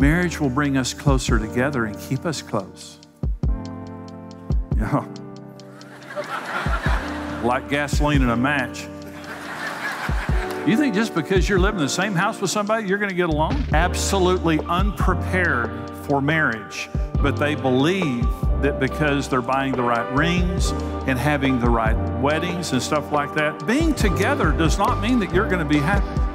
Marriage will bring us closer together and keep us close. Yeah. Like gasoline and a match. You think just because you're living in the same house with somebody, you're going to get along? Absolutely unprepared for marriage, but they believe that because they're buying the right rings and having the right weddings and stuff like that, being together does not mean that you're going to be happy.